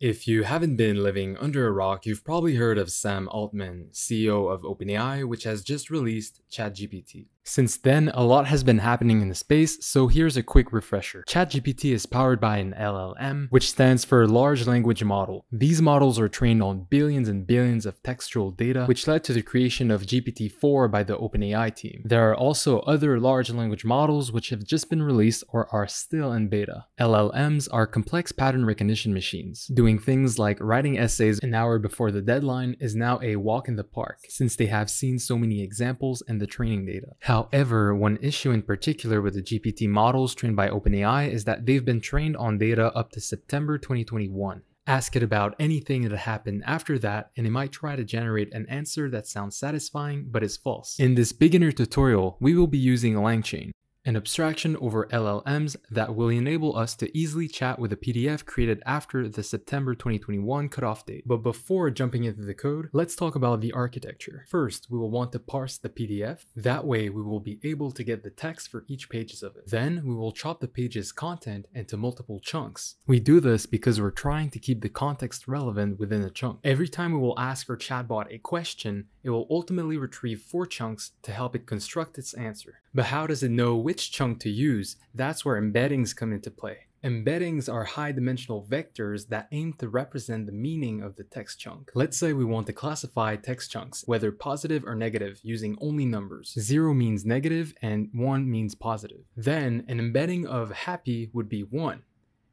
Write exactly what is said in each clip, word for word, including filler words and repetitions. If you haven't been living under a rock, you've probably heard of Sam Altman, C E O of OpenAI, which has just released ChatGPT. Since then, a lot has been happening in the space, so here's a quick refresher. ChatGPT is powered by an L L M, which stands for Large Language Model. These models are trained on billions and billions of textual data, which led to the creation of G P T four by the OpenAI team. There are also other large language models which have just been released or are still in beta. L L Ms are complex pattern recognition machines. Doing things like writing essays an hour before the deadline is now a walk in the park, since they have seen so many examples and the training data. However, one issue in particular with the G P T models trained by OpenAI is that they've been trained on data up to September twenty twenty-one. Ask it about anything that happened after that, and it might try to generate an answer that sounds satisfying but is false. In this beginner tutorial, we will be using LangChain, an abstraction over L L Ms that will enable us to easily chat with a P D F created after the September twenty twenty-one cutoff date. But before jumping into the code, let's talk about the architecture. First, we will want to parse the P D F. That way, we will be able to get the text for each pages of it. Then, we will chop the page's content into multiple chunks. We do this because we're trying to keep the context relevant within a chunk. Every time we will ask our chatbot a question, it will ultimately retrieve four chunks to help it construct its answer. But how does it know which Which chunk to use? That's where embeddings come into play. Embeddings are high-dimensional vectors that aim to represent the meaning of the text chunk. Let's say we want to classify text chunks, whether positive or negative, using only numbers. Zero means negative and one means positive. Then an embedding of happy would be one.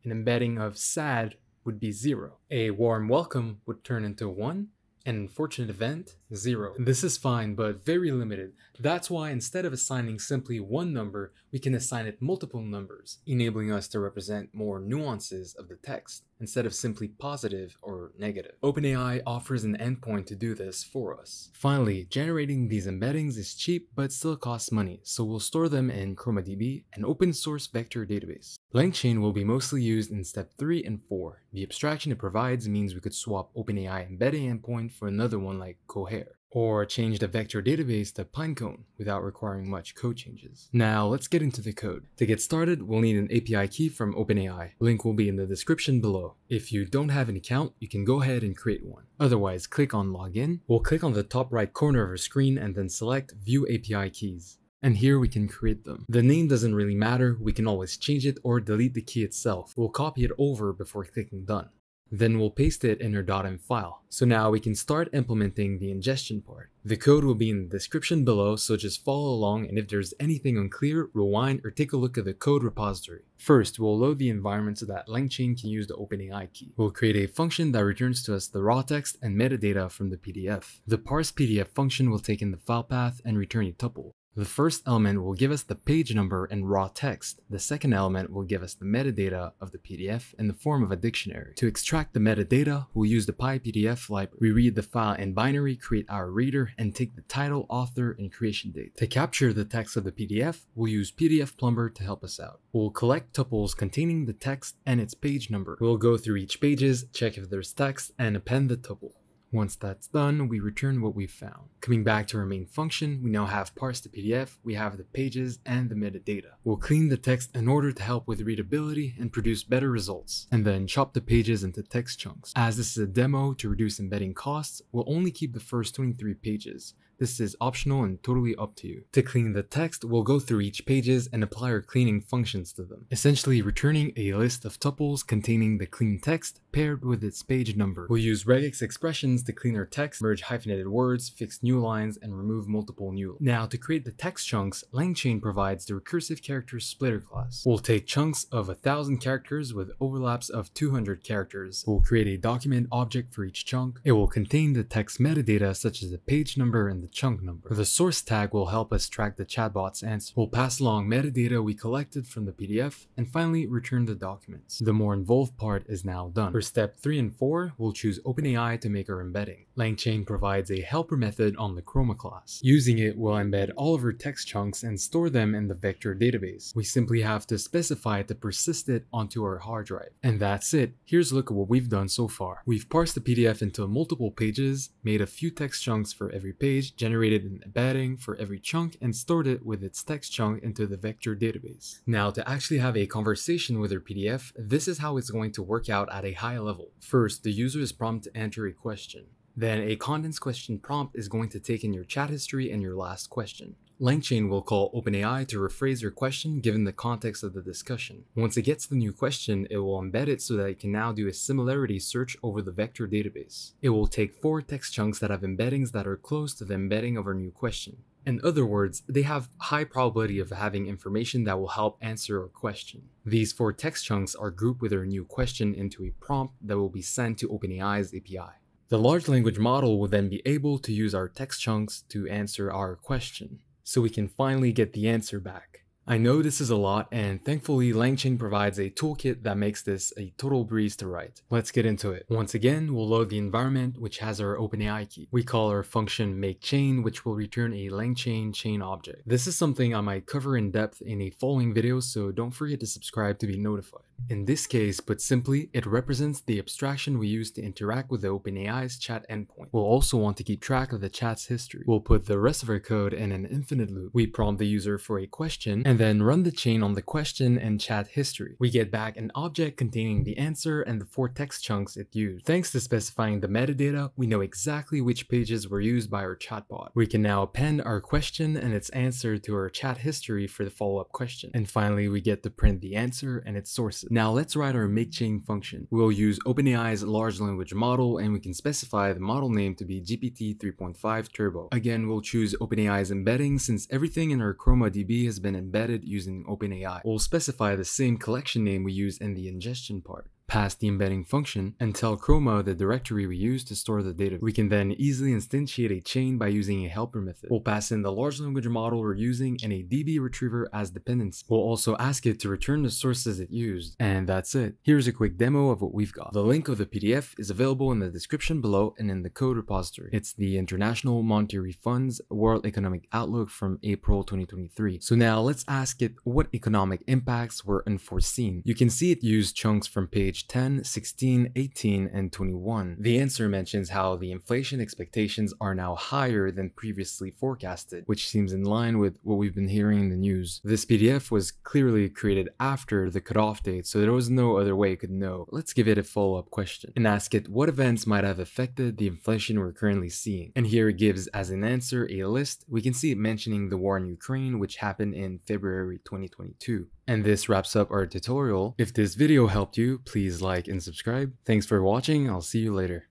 An embedding of sad would be zero. A warm welcome would turn into one. An unfortunate event, zero. This is fine, but very limited. That's why instead of assigning simply one number, we can assign it multiple numbers, enabling us to represent more nuances of the text, instead of simply positive or negative. OpenAI offers an endpoint to do this for us. Finally, generating these embeddings is cheap, but still costs money, so we'll store them in ChromaDB, an open source vector database. LangChain will be mostly used in step three and four. The abstraction it provides means we could swap OpenAI embedding endpoint for another one like Cohere, or change the vector database to pinecone without requiring much code changes. Now let's get into the code. To get started, we'll need an A P I key from OpenAI. Link will be in the description below. If you don't have an account, you can go ahead and create one. Otherwise, click on login. We'll click on the top right corner of our screen and then select view A P I keys. And here we can create them. The name doesn't really matter, we can always change it or delete the key itself. We'll copy it over before clicking done. Then we'll paste it in our .m file. So now we can start implementing the ingestion part. The code will be in the description below, so just follow along, and if there's anything unclear, rewind or take a look at the code repository. First, we'll load the environment so that LangChain can use the OpenAI key. We'll create a function that returns to us the raw text and metadata from the P D F. The parse P D F function will take in the file path and return a tuple. The first element will give us the page number and raw text. The second element will give us the metadata of the P D F in the form of a dictionary. To extract the metadata, we'll use the PyPDF library. We read the file in binary, create our reader, and take the title, author, and creation date. To capture the text of the P D F, we'll use PDFPlumber to help us out. We'll collect tuples containing the text and its page number. We'll go through each pages, check if there's text, and append the tuple. Once that's done, we return what we found. Coming back to our main function, we now have parsed the P D F, we have the pages, and the metadata. We'll clean the text in order to help with readability and produce better results, and then chop the pages into text chunks. As this is a demo to reduce embedding costs, we'll only keep the first twenty-three pages. This is optional and totally up to you. To clean the text, we'll go through each pages and apply our cleaning functions to them, essentially returning a list of tuples containing the clean text paired with its page number. We'll use regex expressions to clean our text, merge hyphenated words, fix new lines, and remove multiple new lines. Now, to create the text chunks, LangChain provides the recursive character splitter class. We'll take chunks of one thousand characters with overlaps of two hundred characters. We'll create a document object for each chunk. It will contain the text metadata such as the page number and the chunk number. The source tag will help us track the chatbot's answer. We'll pass along metadata we collected from the P D F, and finally return the documents. The more involved part is now done. For step three and four, we'll choose OpenAI to make our embedding. LangChain provides a helper method on the Chroma class. Using it, we'll embed all of our text chunks and store them in the vector database. We simply have to specify to persist it onto our hard drive. And that's it. Here's a look at what we've done so far. We've parsed the P D F into multiple pages, made a few text chunks for every page, generated an embedding for every chunk and stored it with its text chunk into the vector database. Now, to actually have a conversation with your P D F, this is how it's going to work out at a high level. First, the user is prompted to enter a question. Then a condensed question prompt is going to take in your chat history and your last question. LangChain will call OpenAI to rephrase your question given the context of the discussion. Once it gets the new question, it will embed it so that it can now do a similarity search over the vector database. It will take four text chunks that have embeddings that are close to the embedding of our new question. In other words, they have high probability of having information that will help answer our question. These four text chunks are grouped with our new question into a prompt that will be sent to OpenAI's A P I. The large language model will then be able to use our text chunks to answer our question, so we can finally get the answer back. I know this is a lot, and thankfully LangChain provides a toolkit that makes this a total breeze to write. Let's get into it. Once again, we'll load the environment, which has our OpenAI key. We call our function makeChain, which will return a LangChain chain object. This is something I might cover in depth in a following video, so don't forget to subscribe to be notified. In this case, put simply, it represents the abstraction we use to interact with the OpenAI's chat endpoint. We'll also want to keep track of the chat's history. We'll put the rest of our code in an infinite loop. We prompt the user for a question, and then run the chain on the question and chat history. We get back an object containing the answer and the four text chunks it used. Thanks to specifying the metadata, we know exactly which pages were used by our chatbot. We can now append our question and its answer to our chat history for the follow-up question. And finally, we get to print the answer and its sources. Now let's write our makeChain function. We'll use OpenAI's large language model, and we can specify the model name to be G P T three point five Turbo. Again, we'll choose OpenAI's embedding since everything in our ChromaDB has been embedded using OpenAI. We'll specify the same collection name we use in the ingestion part. Pass the embedding function, and tell Chroma the directory we use to store the data. We can then easily instantiate a chain by using a helper method. We'll pass in the large language model we're using and a D B retriever as dependency. We'll also ask it to return the sources it used, and that's it. Here's a quick demo of what we've got. The link of the P D F is available in the description below and in the code repository. It's the International Monetary Fund's World Economic Outlook from April twenty twenty-three. So now let's ask it what economic impacts were unforeseen. You can see it used chunks from page ten, sixteen, eighteen, and twenty-one. The answer mentions how the inflation expectations are now higher than previously forecasted, which seems in line with what we've been hearing in the news. This P D F was clearly created after the cutoff date, so there was no other way it could know. Let's give it a follow-up question and ask it what events might have affected the inflation we're currently seeing. And here it gives as an answer a list. We can see it mentioning the war in Ukraine, which happened in February twenty twenty-two. And this wraps up our tutorial. If this video helped you, please like and subscribe. Thanks for watching. I'll see you later.